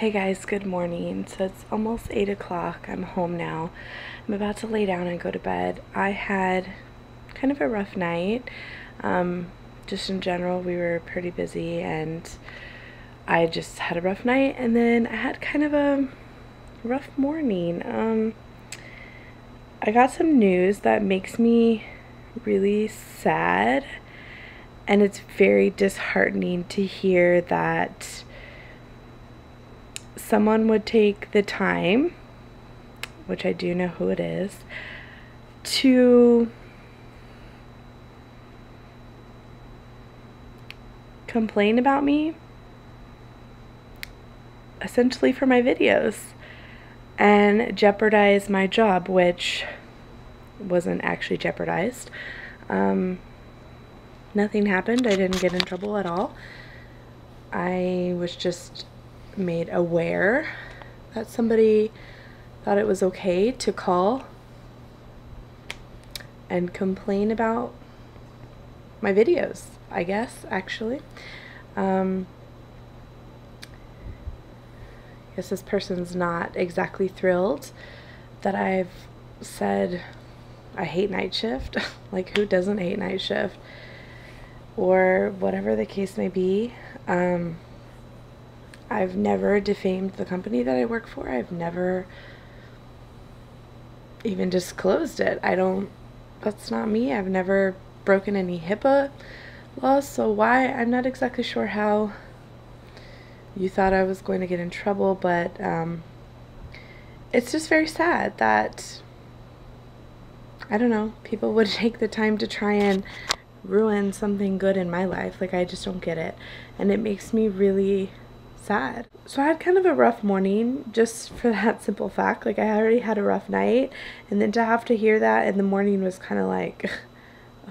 Hey guys, good morning. So it's almost 8 o'clock. I'm home now. I'm about to lay down and go to bed. I had kind of a rough night. Just in general, we were pretty busy and I just had a rough night, and then I had kind of a rough morning. I got some news that makes me really sad, and it's very disheartening to hear that someone would take the time, which I do know who it is, to complain about me, essentially for my videos, and jeopardize my job, which wasn't actually jeopardized. Nothing happened. I didn't get in trouble at all. I was just made aware that somebody thought it was okay to call and complain about my videos, I guess, actually. I guess this person's not exactly thrilled that I've said I hate night shift. Like, who doesn't hate night shift? Or whatever the case may be. I've never defamed the company that I work for. I've never even disclosed it. That's not me. I've never broken any HIPAA laws, so I'm not exactly sure how you thought I was going to get in trouble, but it's just very sad that, I don't know, people would take the time to try and ruin something good in my life. Like, I just don't get it, and it makes me really sad. So I had kind of a rough morning just for that simple fact. Like, I already had a rough night, and then to have to hear that in the morning was kind of like,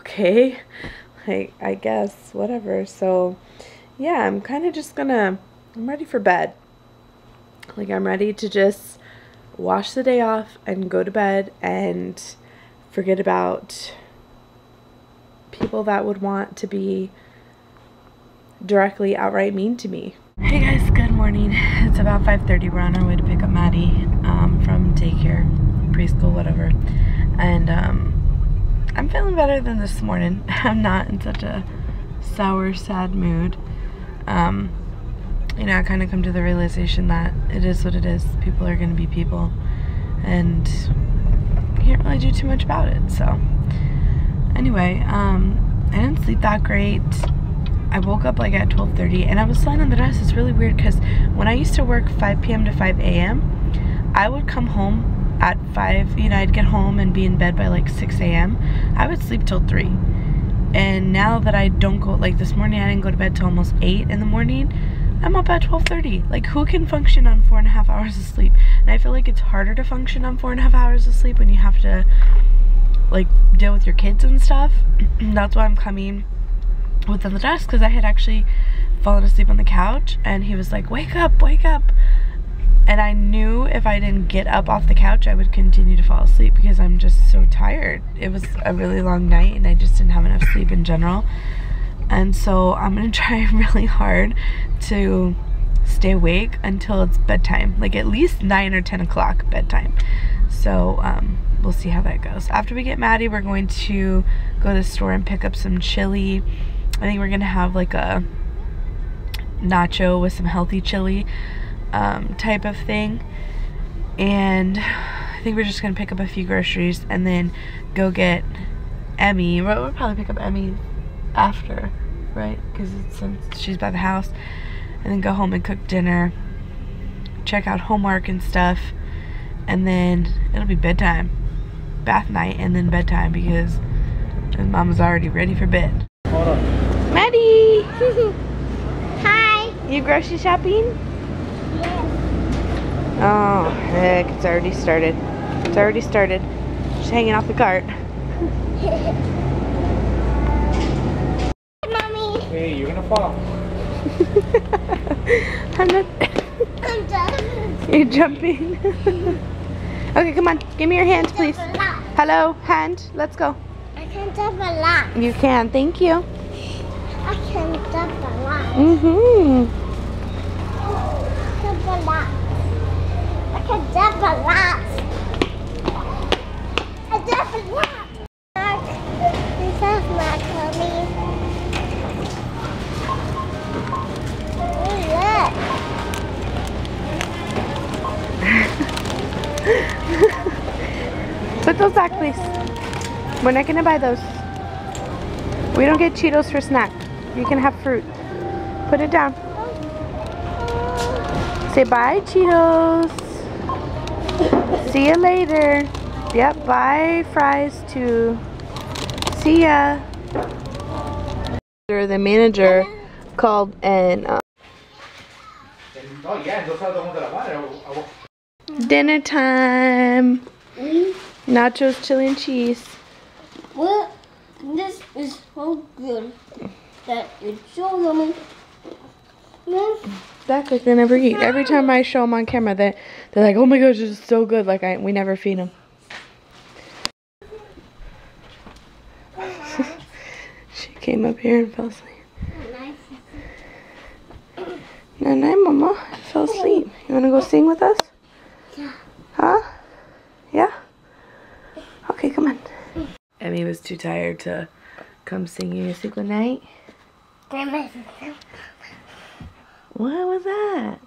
okay, like, I guess, whatever. So yeah, I'm kind of just gonna, I'm ready for bed. Like, I'm ready to just wash the day off and go to bed and forget about people that would want to be directly outright mean to me. Hey guys, good morning. It's about 5:30. We're on our way to pick up Maddie from Take Care, preschool, whatever. And I'm feeling better than this morning. I'm not in such a sour, sad mood. You know, I kind of come to the realization that it is what it is. People are going to be people, and you can't really do too much about it. So anyway, I didn't sleep that great. I woke up like at 12:30, and I was lying on the desk. It's really weird because when I used to work 5 p.m. to 5 a.m., I would come home at 5, you know, I'd get home and be in bed by like 6 a.m. I would sleep till 3. And now that I don't go, like this morning I didn't go to bed till almost 8 in the morning, I'm up at 12:30. Like, who can function on 4.5 hours of sleep? And I feel like it's harder to function on 4.5 hours of sleep when you have to, like, deal with your kids and stuff. That's why I'm coming within the desk, because I had actually fallen asleep on the couch, and he was like, wake up, wake up. And I knew if I didn't get up off the couch, I would continue to fall asleep because I'm just so tired. It was a really long night, and I just didn't have enough sleep in general. And so I'm gonna try really hard to stay awake until it's bedtime, like at least 9 or 10 o'clock bedtime. So we'll see how that goes. After we get Maddie, we're going to go to the store and pick up some chili. I think we're gonna have like a nacho with some healthy chili type of thing, and I think we're just gonna pick up a few groceries and then go get Emmy. We'll probably pick up Emmy after, right? Because since she's by the house, and then go home and cook dinner, check out homework and stuff, and then it'll be bedtime, bath night, and then bedtime because Mama's already ready for bed. Hold on. Maddie! Hi! You grocery shopping? Yes. Oh, heck, it's already started. It's already started. She's hanging off the cart. Mommy! Hey, you're gonna fall. I'm not... I'm jumping. You're jumping? Okay, come on. Give me your hand, please. Hello, hand. Let's go. I can jump a lot. You can. Thank you. I can jump a lot. Mm-hmm. Jump a lot. Those back, please. We're not gonna buy those. We don't get Cheetos for snack. You can have fruit. Put it down. Say bye, Cheetos. See you later. Yep, bye, fries too. See ya. The manager called and dinner time. Nachos, chili and cheese. Well, this is so good that it's so yummy. That cook they never eat. Every time I show them on camera, they're like, "Oh my gosh, this is so good!" Like we never feed them. She came up here and fell asleep. Night, night, Mama. I fell asleep. You wanna go sing with us? Yeah. Huh? Yeah. Okay, come on. Emmy was too tired to come sing you a secret night. Grandma. What was that?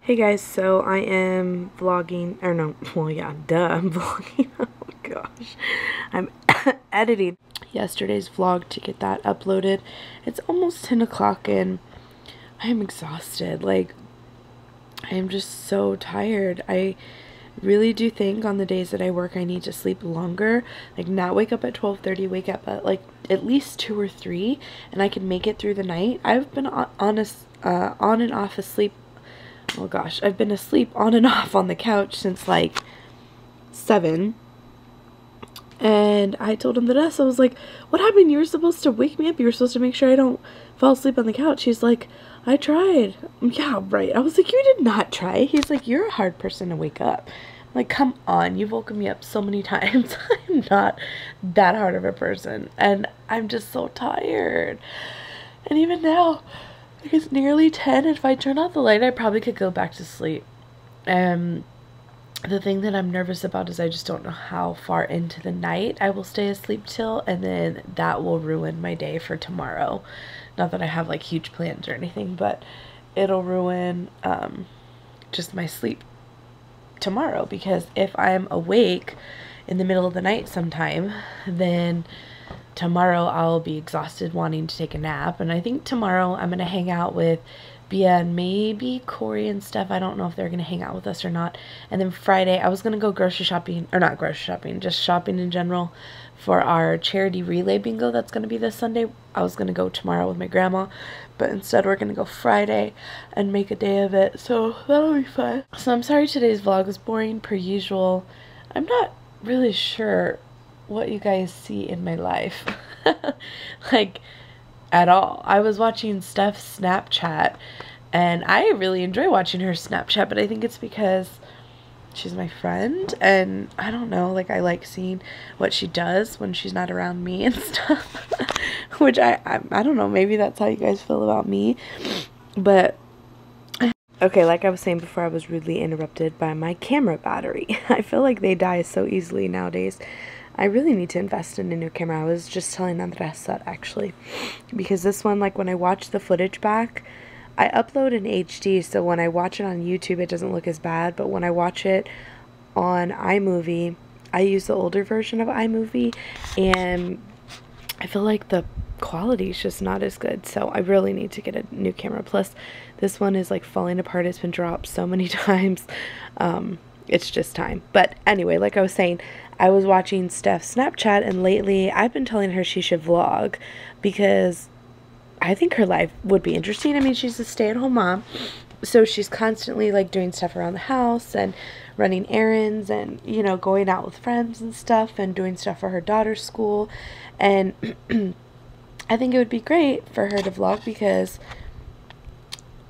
Hey guys, so I am vlogging, or no, well yeah, duh, I'm vlogging, oh my gosh, I'm editing yesterday's vlog to get that uploaded. It's almost 10 o'clock and I am exhausted, like, I am just so tired. I really do think on the days that I work I need to sleep longer, like not wake up at 12:30, wake up at like at least 2 or 3, and I can make it through the night. I've been on and off asleep, oh gosh, I've been asleep on and off on the couch since like 7, and I told him that, so I was like, what happened? You were supposed to wake me up, you were supposed to make sure I don't fall asleep on the couch. He's like, I tried. Yeah, right. I was like, you did not try. He's like, you're a hard person to wake up. I'm like, come on, you've woken me up so many times. I'm not that hard of a person, and I'm just so tired. And even now, like, it's nearly 10, and if I turn out the light, I probably could go back to sleep. The thing that I'm nervous about is I just don't know how far into the night I will stay asleep till, and then that will ruin my day for tomorrow. Not that I have like huge plans or anything, but it'll ruin just my sleep tomorrow, because if I'm awake in the middle of the night sometime, then tomorrow I'll be exhausted wanting to take a nap. And I think tomorrow I'm gonna hang out with Bea and maybe Cory and stuff. I don't know if they're gonna hang out with us or not. And then Friday I was gonna go grocery shopping, or not grocery shopping, just shopping in general for our charity relay bingo that's gonna be this Sunday. I was gonna go tomorrow with my grandma, but instead we're gonna go Friday and make a day of it, so that'll be fun. So I'm sorry today's vlog is boring per usual. I'm not really sure what you guys see in my life like at all. I was watching Steph's Snapchat, and I really enjoy watching her Snapchat, but I think it's because she's my friend, and I don't know, like, I like seeing what she does when she's not around me and stuff, which I don't know, maybe that's how you guys feel about me, but okay, like I was saying before, I was rudely interrupted by my camera battery. I feel like they die so easily nowadays. I really need to invest in a new camera. I was just telling Andres that, actually, because this one, like, when I watch the footage back, I upload in HD, so when I watch it on YouTube, it doesn't look as bad, but when I watch it on iMovie, I use the older version of iMovie, and I feel like the quality is just not as good, so I really need to get a new camera. Plus, this one is, like, falling apart. It's been dropped so many times. It's just time. But anyway, like I was saying, I was watching Steph's Snapchat, and lately I've been telling her she should vlog because I think her life would be interesting. I mean, she's a stay-at-home mom, so she's constantly, like, doing stuff around the house and running errands and, you know, going out with friends and stuff and doing stuff for her daughter's school. And I think it would be great for her to vlog, because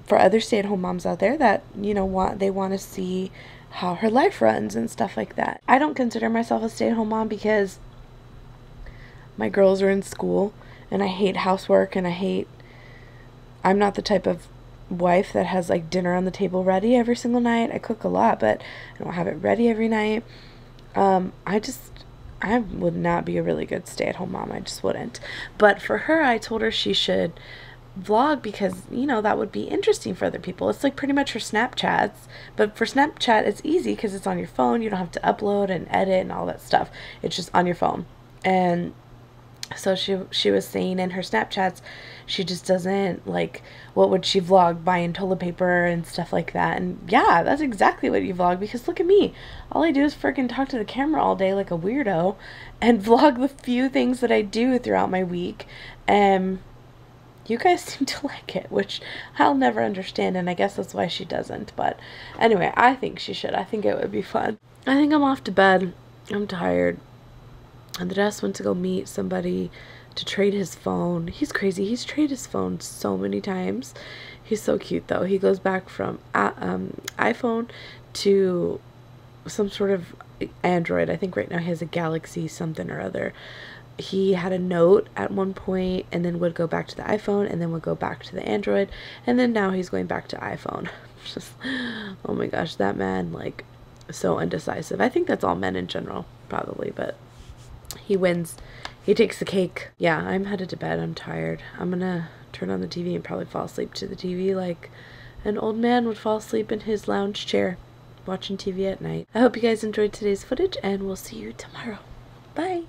for other stay-at-home moms out there that, you know, they want to see how her life runs and stuff like that. I don't consider myself a stay-at-home mom because my girls are in school, and I hate housework, and I'm not the type of wife that has, like, dinner on the table ready every single night. I cook a lot, but I don't have it ready every night. I would not be a really good stay-at-home mom. I just wouldn't. But for her, I told her she should vlog because, you know, that would be interesting for other people. It's like pretty much for Snapchats, but for Snapchat it's easy because it's on your phone. You don't have to upload and edit and all that stuff. It's just on your phone. And so she was saying in her Snapchats, she just doesn't, like, what would she vlog? Buying toilet paper and stuff like that. And yeah, that's exactly what you vlog, because look at me. All I do is freaking talk to the camera all day like a weirdo and vlog the few things that I do throughout my week. And you guys seem to like it, which I'll never understand, and I guess that's why she doesn't. But anyway, I think she should. I think it would be fun. I think I'm off to bed. I'm tired. Andres went to go meet somebody to trade his phone. He's crazy. He's traded his phone so many times. He's so cute, though. He goes back from iPhone to some sort of Android. I think right now he has a Galaxy something or other. He had a Note at one point, and then would go back to the iPhone, and then would go back to the Android, and then now he's going back to iPhone. Just, oh my gosh, that man, like, so indecisive. I think that's all men in general, probably, but he wins. He takes the cake. Yeah, I'm headed to bed. I'm tired. I'm gonna turn on the TV and probably fall asleep to the TV like an old man would fall asleep in his lounge chair watching TV at night. I hope you guys enjoyed today's footage, and we'll see you tomorrow. Bye!